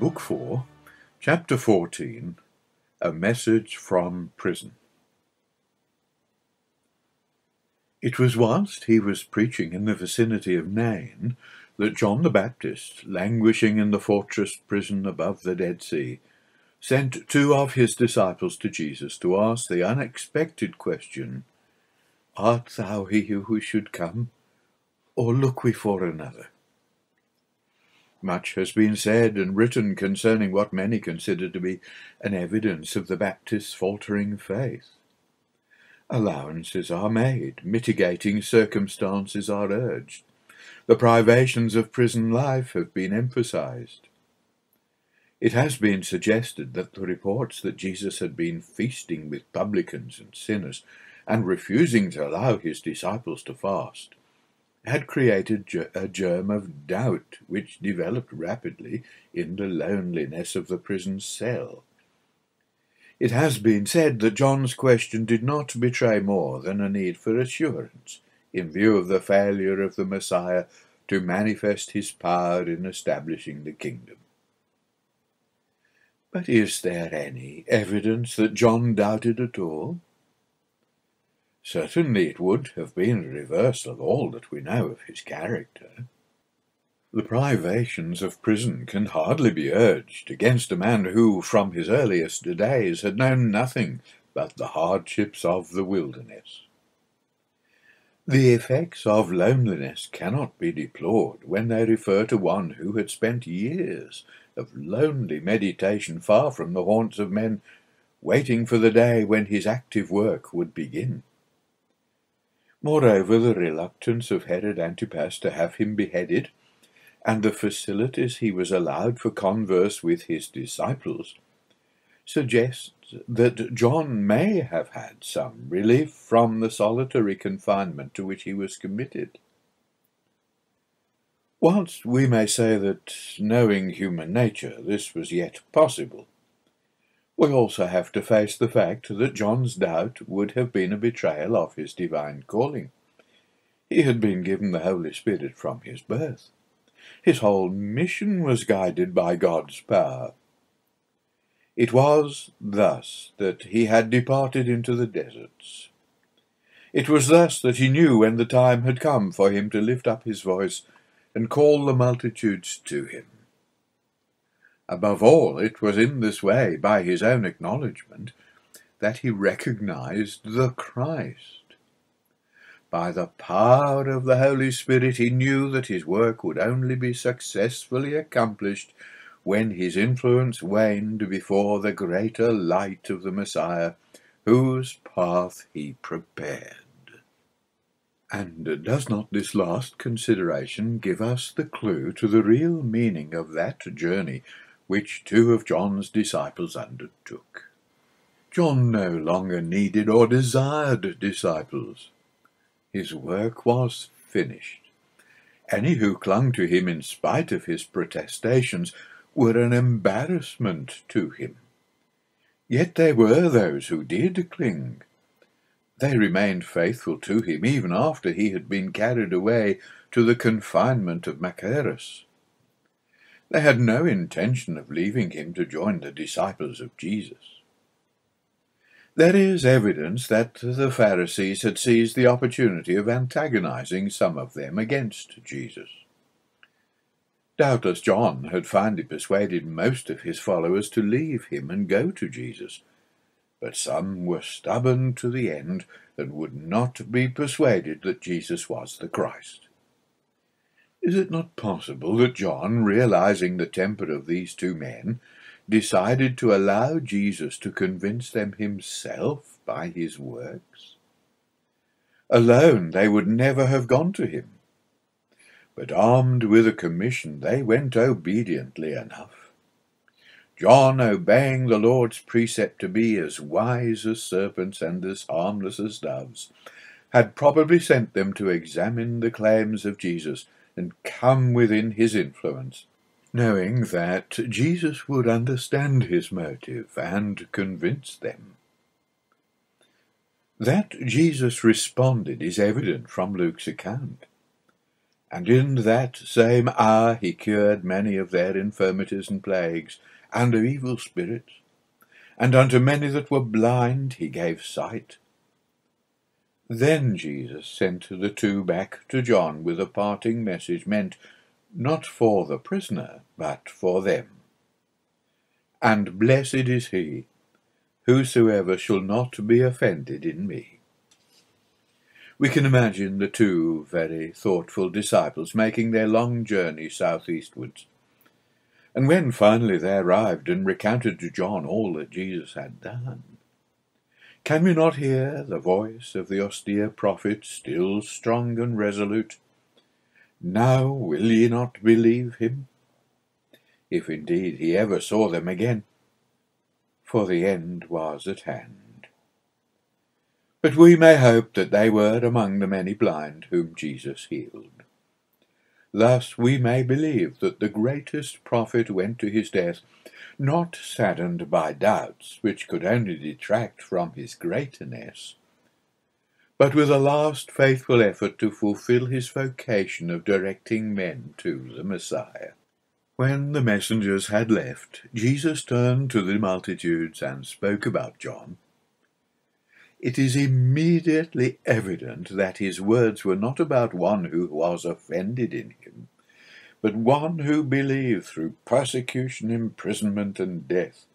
Book 4, Chapter 14, A Message from Prison. It was whilst he was preaching in the vicinity of Nain that John the Baptist, languishing in the fortress prison above the Dead Sea, sent two of his disciples to Jesus to ask the unexpected question, "Art thou he who should come, or look we for another?" Much has been said and written concerning what many consider to be an evidence of the Baptist's faltering faith. Allowances are made, mitigating circumstances are urged. The privations of prison life have been emphasized. It has been suggested that the reports that Jesus had been feasting with publicans and sinners, and refusing to allow his disciples to fast, had created a germ of doubt which developed rapidly in the loneliness of the prison cell. It has been said that John's question did not betray more than a need for assurance, in view of the failure of the Messiah to manifest his power in establishing the kingdom. But is there any evidence that John doubted at all? Certainly it would have been a reversal of all that we know of his character. The privations of prison can hardly be urged against a man who, from his earliest days, had known nothing but the hardships of the wilderness. The effects of loneliness cannot be deplored when they refer to one who had spent years of lonely meditation far from the haunts of men, waiting for the day when his active work would begin. Moreover, the reluctance of Herod Antipas to have him beheaded, and the facilities he was allowed for converse with his disciples, suggests that John may have had some relief from the solitary confinement to which he was committed. Whilst we may say that, knowing human nature, this was yet possible, we also have to face the fact that John's doubt would have been a betrayal of his divine calling. He had been given the Holy Spirit from his birth. His whole mission was guided by God's power. It was thus that he had departed into the deserts. It was thus that he knew when the time had come for him to lift up his voice and call the multitudes to him. Above all, it was in this way, by his own acknowledgment, that he recognized the Christ. By the power of the Holy Spirit he knew that his work would only be successfully accomplished when his influence waned before the greater light of the Messiah, whose path he prepared. And does not this last consideration give us the clue to the real meaning of that journey which two of John's disciples undertook? John no longer needed or desired disciples. His work was finished. Any who clung to him in spite of his protestations were an embarrassment to him. Yet there were those who did cling. They remained faithful to him even after he had been carried away to the confinement of Machaerus. They had no intention of leaving him to join the disciples of Jesus. There is evidence that the Pharisees had seized the opportunity of antagonizing some of them against Jesus. Doubtless John had finally persuaded most of his followers to leave him and go to Jesus, but some were stubborn to the end and would not be persuaded that Jesus was the Christ. Is it not possible that John, realizing the temper of these two men, decided to allow Jesus to convince them himself by his works? Alone they would never have gone to him, but armed with a commission they went obediently enough. John, obeying the Lord's precept to be as wise as serpents and as harmless as doves, had probably sent them to examine the claims of Jesus and come within his influence, knowing that Jesus would understand his motive and convince them. That Jesus responded is evident from Luke's account. And in that same hour he cured many of their infirmities and plagues, and of evil spirits. And unto many that were blind he gave sight. Then Jesus sent the two back to John with a parting message meant not for the prisoner, but for them. And blessed is he, whosoever shall not be offended in me. We can imagine the two very thoughtful disciples making their long journey southeastwards. And when finally they arrived and recounted to John all that Jesus had done, can you not hear the voice of the austere prophet, still strong and resolute? Now will ye not believe him? If indeed he ever saw them again, for the end was at hand. But we may hope that they were among the many blind whom Jesus healed. Thus we may believe that the greatest prophet went to his death, not saddened by doubts which could only detract from his greatness, but with a last faithful effort to fulfill his vocation of directing men to the Messiah. When the messengers had left, Jesus turned to the multitudes and spoke about John. It is immediately evident that his words were not about one who was offended in him, but one who believed through persecution, imprisonment, and death.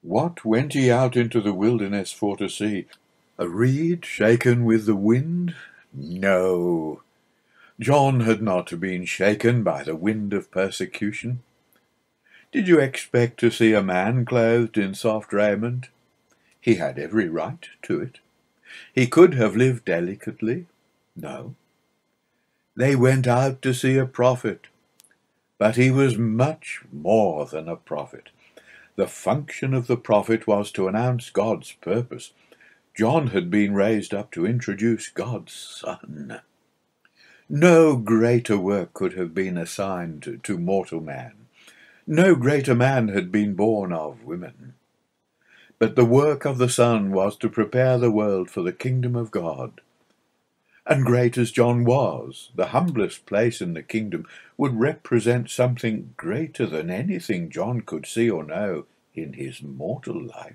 What went ye out into the wilderness for to see? A reed shaken with the wind? No. John had not been shaken by the wind of persecution. Did you expect to see a man clothed in soft raiment? He had every right to it. He could have lived delicately. No. They went out to see a prophet. But he was much more than a prophet. The function of the prophet was to announce God's purpose. John had been raised up to introduce God's Son. No greater work could have been assigned to mortal man. No greater man had been born of women. But the work of the Son was to prepare the world for the kingdom of God. And great as John was, the humblest place in the kingdom would represent something greater than anything John could see or know in his mortal life.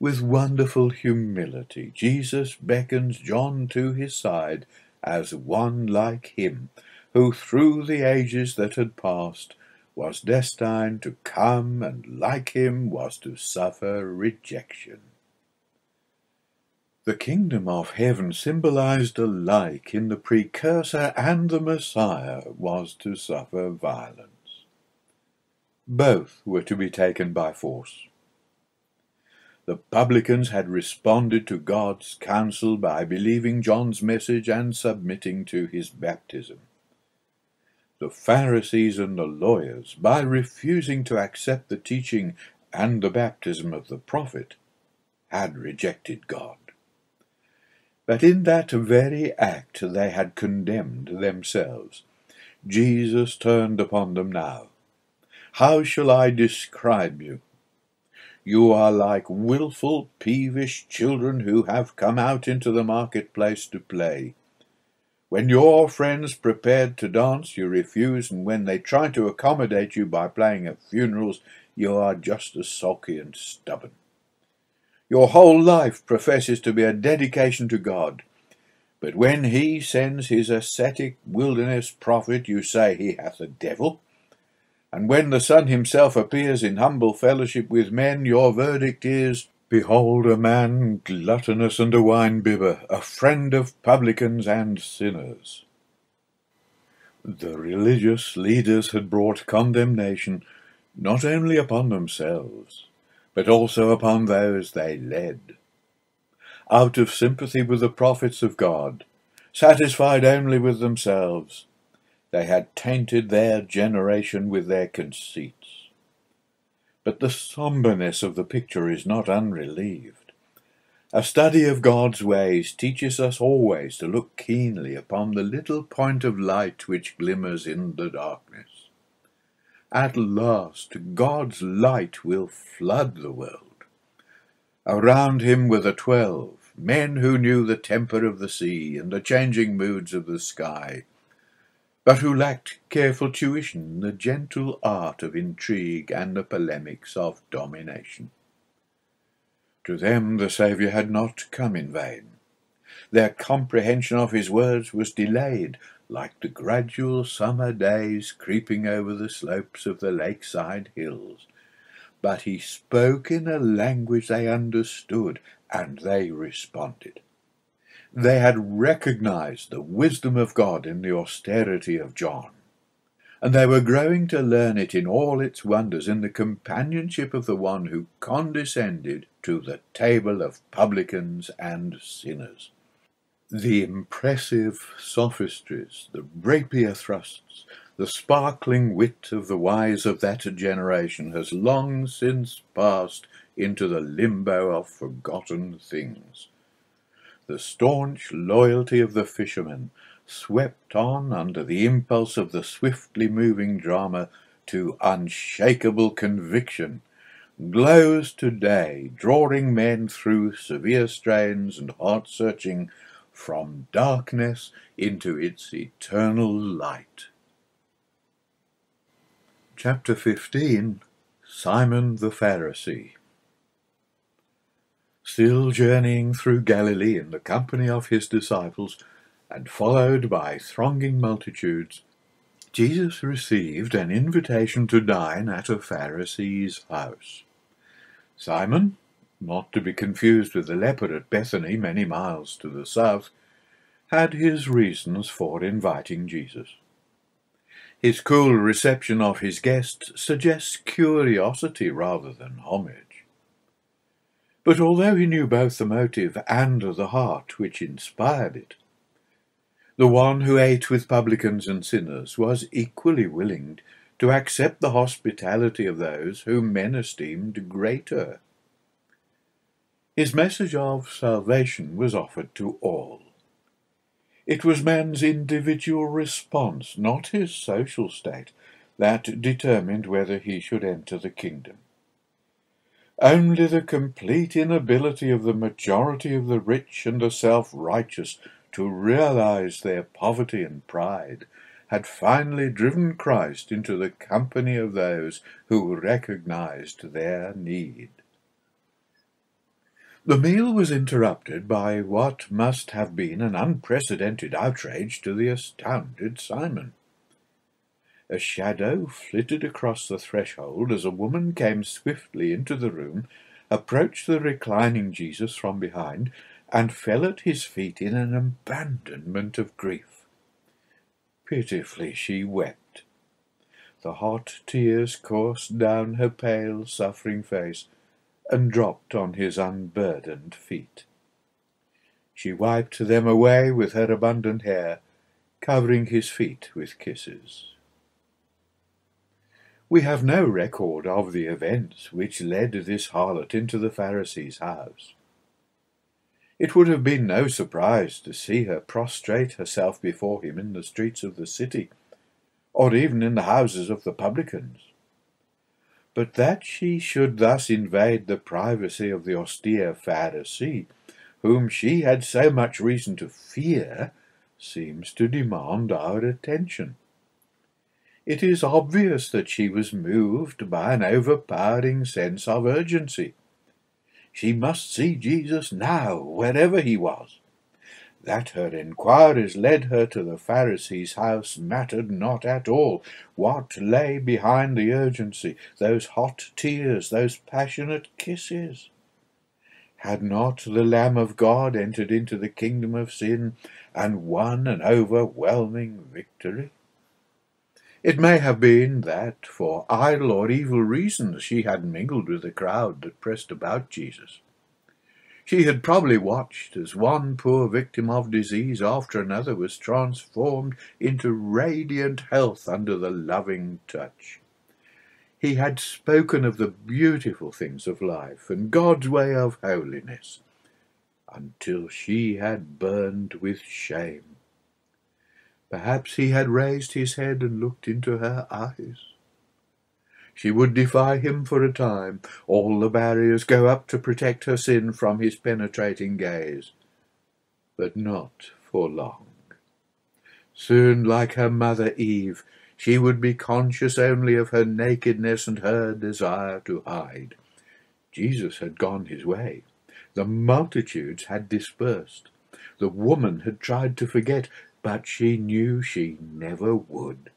With wonderful humility, Jesus beckons John to his side as one like him, who through the ages that had passed was destined to come and like him was to suffer rejection. The kingdom of heaven, symbolized alike in the precursor and the Messiah, was to suffer violence. Both were to be taken by force. The publicans had responded to God's counsel by believing John's message and submitting to his baptism. The Pharisees and the lawyers, by refusing to accept the teaching and the baptism of the prophet, had rejected God. But in that very act they had condemned themselves. Jesus turned upon them now. How shall I describe you? You are like willful, peevish children who have come out into the marketplace to play. When your friends prepared to dance, you refuse, and when they try to accommodate you by playing at funerals, you are just as sulky and stubborn. Your whole life professes to be a dedication to God, but when he sends his ascetic wilderness prophet, you say he hath a devil, and when the Son himself appears in humble fellowship with men, your verdict is, Behold a man gluttonous and a wine-bibber, a friend of publicans and sinners. The religious leaders had brought condemnation not only upon themselves, but also upon those they led. Out of sympathy with the prophets of God, satisfied only with themselves, they had tainted their generation with their conceits. But the somberness of the picture is not unrelieved. A study of God's ways teaches us always to look keenly upon the little point of light which glimmers in the darkness. At last, God's light will flood the world. Around him were the 12, men who knew the temper of the sea and the changing moods of the sky, but who lacked careful tuition, the gentle art of intrigue, and the polemics of domination. To them the Saviour had not come in vain. Their comprehension of his words was delayed, like the gradual summer days creeping over the slopes of the lakeside hills. But he spoke in a language they understood, and they responded. They had recognized the wisdom of God in the austerity of John, and they were growing to learn it in all its wonders in the companionship of the one who condescended to the table of publicans and sinners. The impressive sophistries, the rapier thrusts, the sparkling wit of the wise of that generation has long since passed into the limbo of forgotten things. The staunch loyalty of the fishermen swept on under the impulse of the swiftly moving drama to unshakable conviction, glows today, drawing men through severe strains and heart-searching from darkness into its eternal light. Chapter 15. Simon the Pharisee. Still journeying through Galilee in the company of his disciples, and followed by thronging multitudes, Jesus received an invitation to dine at a Pharisee's house. Simon, not to be confused with the leper at Bethany many miles to the south, had his reasons for inviting Jesus. His cool reception of his guest suggests curiosity rather than homage. But although he knew both the motive and the heart which inspired it, the one who ate with publicans and sinners was equally willing to accept the hospitality of those whom men esteemed greater. His message of salvation was offered to all. It was man's individual response, not his social state, that determined whether he should enter the kingdom. Only the complete inability of the majority of the rich and the self-righteous to realize their poverty and pride had finally driven Christ into the company of those who recognized their need. The meal was interrupted by what must have been an unprecedented outrage to the astounded Simon. A shadow flitted across the threshold as a woman came swiftly into the room, approached the reclining Jesus from behind, and fell at his feet in an abandonment of grief. Pitifully she wept. The hot tears coursed down her pale, suffering face and dropped on his unburdened feet. She wiped them away with her abundant hair, covering his feet with kisses. We have no record of the events which led this harlot into the Pharisee's house. It would have been no surprise to see her prostrate herself before him in the streets of the city, or even in the houses of the publicans. But that she should thus invade the privacy of the austere Pharisee, whom she had so much reason to fear, seems to demand our attention. It is obvious that she was moved by an overpowering sense of urgency. She must see Jesus now, wherever he was. That her inquiries led her to the Pharisee's house mattered not at all. What lay behind the urgency, those hot tears, those passionate kisses? Had not the Lamb of God entered into the kingdom of sin and won an overwhelming victory? It may have been that, for idle or evil reasons, she had mingled with the crowd that pressed about Jesus. She had probably watched as one poor victim of disease after another was transformed into radiant health under the loving touch. He had spoken of the beautiful things of life and God's way of holiness, until she had burned with shame. Perhaps he had raised his head and looked into her eyes. She would defy him for a time, all the barriers go up to protect her sin from his penetrating gaze. But not for long. Soon, like her mother Eve, she would be conscious only of her nakedness and her desire to hide. Jesus had gone his way. The multitudes had dispersed. The woman had tried to forget, but she knew she never would.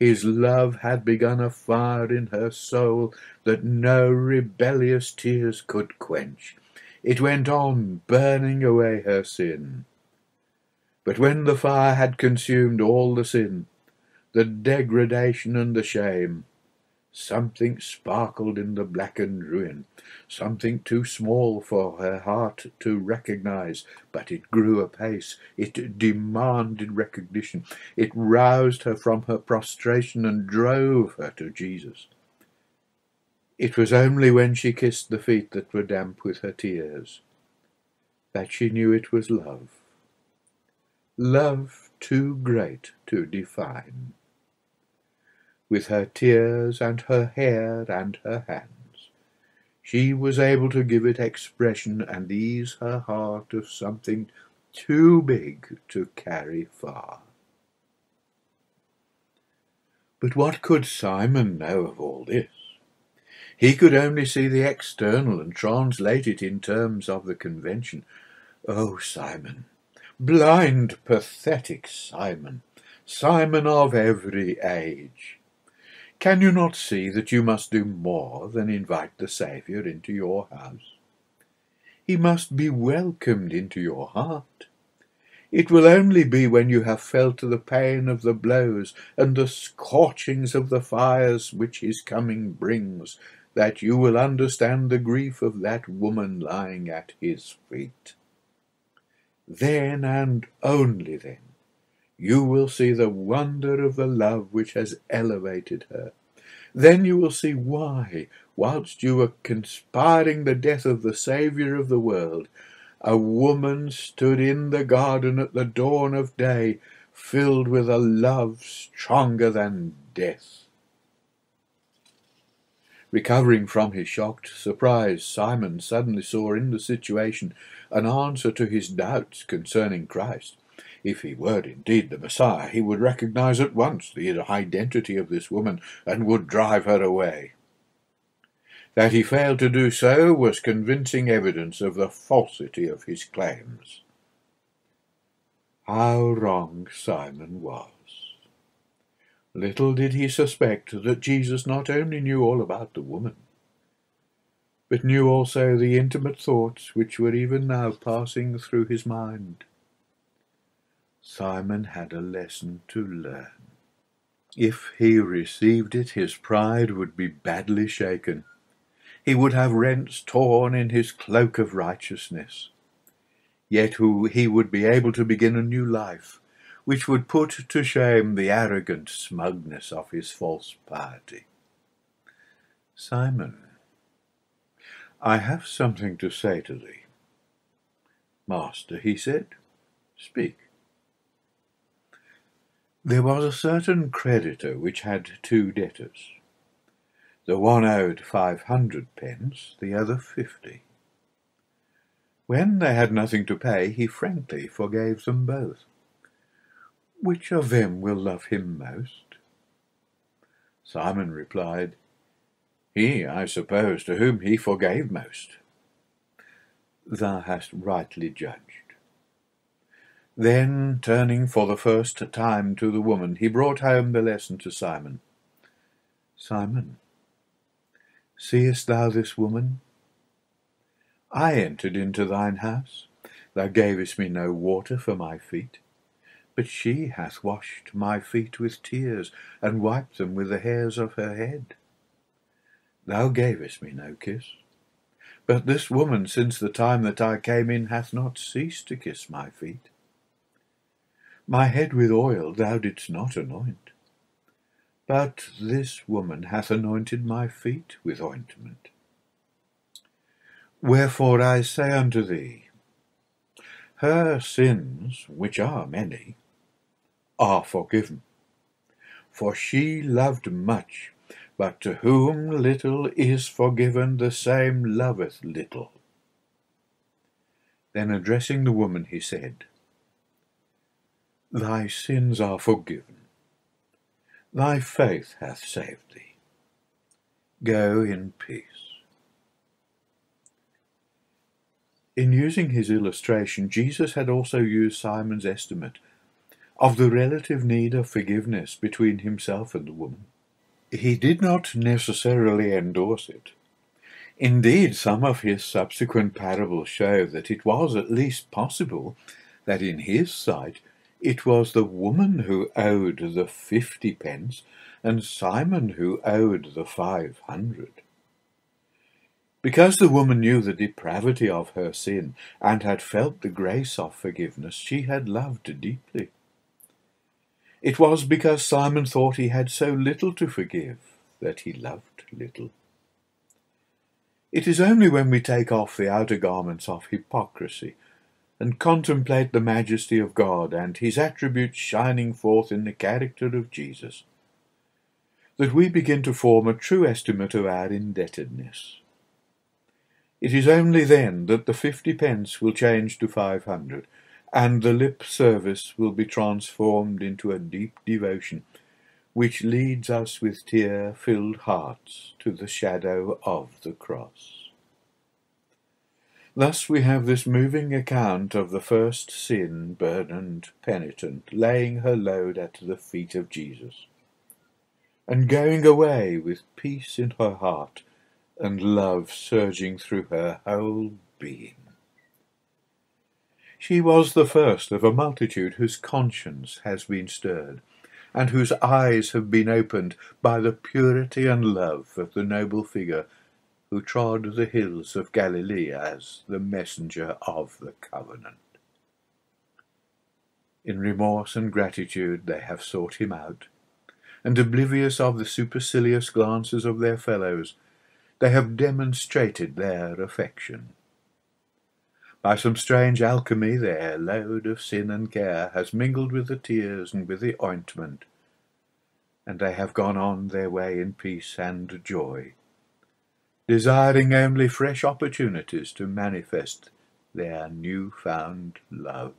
His love had begun a fire in her soul that no rebellious tears could quench. It went on burning away her sin. But when the fire had consumed all the sin, the degradation and the shame, something sparkled in the blackened ruin, something too small for her heart to recognize, but it grew apace, it demanded recognition, it roused her from her prostration and drove her to Jesus. It was only when she kissed the feet that were damp with her tears that she knew it was love, love too great to define. With her tears and her hair and her hands, she was able to give it expression and ease her heart of something too big to carry far. But what could Simon know of all this? He could only see the external and translate it in terms of the convention. Oh, Simon, blind, pathetic Simon, Simon of every age! Can you not see that you must do more than invite the Saviour into your house? He must be welcomed into your heart. It will only be when you have felt the pain of the blows and the scorchings of the fires which his coming brings that you will understand the grief of that woman lying at his feet. Then and only then you will see the wonder of the love which has elevated her. Then you will see why, whilst you were conspiring the death of the Saviour of the world, a woman stood in the garden at the dawn of day, filled with a love stronger than death. Recovering from his shocked surprise, Simon suddenly saw in the situation an answer to his doubts concerning Christ. If he were indeed the Messiah, he would recognize at once the identity of this woman and would drive her away. That he failed to do so was convincing evidence of the falsity of his claims. How wrong Simon was! Little did he suspect that Jesus not only knew all about the woman, but knew also the intimate thoughts which were even now passing through his mind. Simon had a lesson to learn. If he received it, his pride would be badly shaken. He would have rents torn in his cloak of righteousness. Yet he would be able to begin a new life, which would put to shame the arrogant smugness of his false piety. Simon, I have something to say to thee. Master, he said, speak. There was a certain creditor which had two debtors. The one owed 500 pence, the other 50. When they had nothing to pay, he frankly forgave them both. Which of them will love him most? Simon replied, He, I suppose, to whom he forgave most. Thou hast rightly judged. Then, turning for the first time to the woman, he brought home the lesson to Simon. Simon, seest thou this woman? I entered into thine house. Thou gavest me no water for my feet, but she hath washed my feet with tears, and wiped them with the hairs of her head. Thou gavest me no kiss, but this woman, since the time that I came in, hath not ceased to kiss my feet. My head with oil thou didst not anoint, but this woman hath anointed my feet with ointment. Wherefore I say unto thee, her sins, which are many, are forgiven, for she loved much, But to whom little is forgiven, the same loveth little. Then addressing the woman, he said, Thy sins are forgiven. Thy faith hath saved thee. Go in peace. In using his illustration, Jesus had also used Simon's estimate of the relative need of forgiveness between himself and the woman. He did not necessarily endorse it. Indeed, some of his subsequent parables show that it was at least possible that in his sight it was the woman who owed the 50 pence and Simon who owed the 500. Because the woman knew the depravity of her sin and had felt the grace of forgiveness, she had loved deeply. It was because Simon thought he had so little to forgive that he loved little. It is only when we take off the outer garments of hypocrisy and contemplate the majesty of God and his attributes shining forth in the character of Jesus that we begin to form a true estimate of our indebtedness. It is only then that the 50 pence will change to 500, and the lip service will be transformed into a deep devotion, which leads us with tear-filled hearts to the shadow of the cross. Thus we have this moving account of the first sin-burdened penitent laying her load at the feet of Jesus, and going away with peace in her heart and love surging through her whole being. She was the first of a multitude whose conscience has been stirred, and whose eyes have been opened by the purity and love of the noble figure who trod the hills of Galilee as the messenger of the covenant. In remorse and gratitude they have sought him out, and oblivious of the supercilious glances of their fellows, they have demonstrated their affection. By some strange alchemy their load of sin and care has mingled with the tears and with the ointment, and they have gone on their way in peace and joy, desiring only fresh opportunities to manifest their new-found love.